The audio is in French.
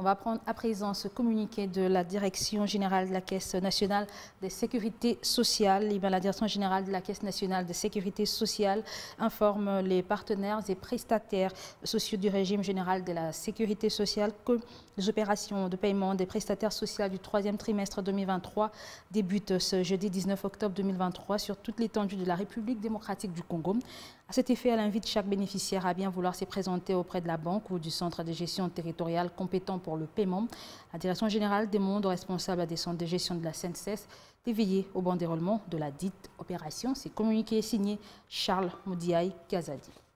On va prendre à présent ce communiqué de la Direction générale de la Caisse nationale de sécurité sociale. Et bien, la Direction générale de la Caisse nationale de sécurité sociale informe les partenaires et prestataires sociaux du régime général de la sécurité sociale que les opérations de paiement des prestataires sociaux du troisième trimestre 2023 débutent ce jeudi 19 octobre 2023 sur toute l'étendue de la République démocratique du Congo. À cet effet, elle invite chaque bénéficiaire à bien vouloir se présenter auprès de la banque ou du centre de gestion territoriale compétent pour le paiement. La Direction générale demande aux responsables des centres de gestion de la CNSS d'éveiller au bon déroulement de la dite opération. C'est communiqué et signé Charles Moudiaï-Kazadi.